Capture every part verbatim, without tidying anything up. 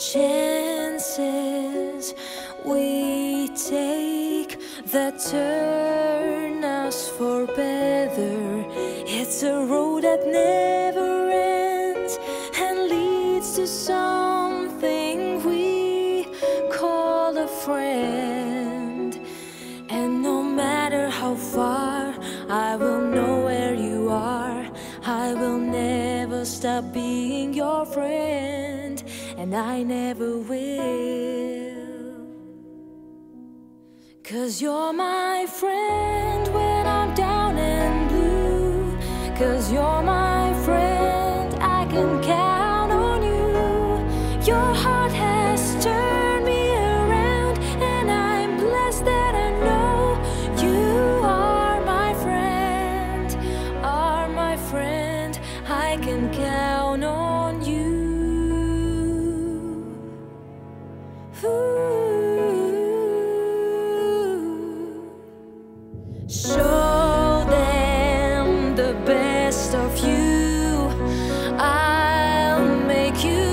chances we take that turn us for better. It's a road that never ends and leads to something we call a friend. And no matter how far, I will know where you are. I will never stop being your friend, and I never will. 'Cause you're my friend when I'm down and blue. 'Cause you're my friend, I can count on you. Your heart has turned me around, and I'm blessed that I know you are my friend, are my friend. I can count on you. Show them the best of you. I'll make you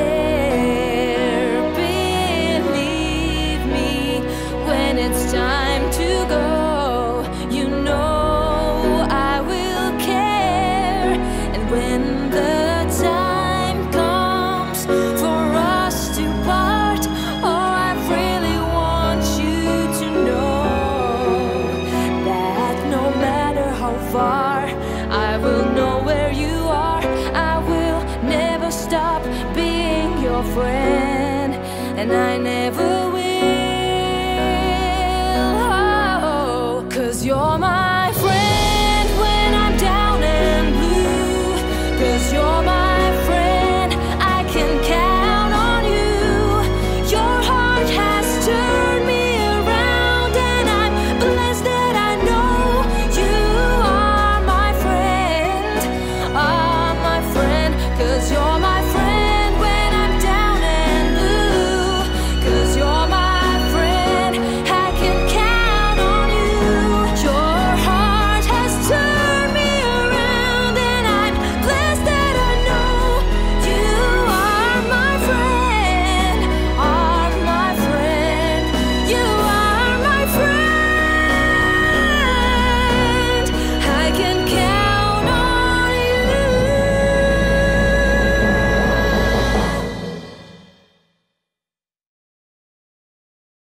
dare. Believe me when it's time to go. You know I will care. And when the time comes for us to part, oh, I really want you to know that no matter how far, I will know where you are. I will never stop being your friend, and I never will.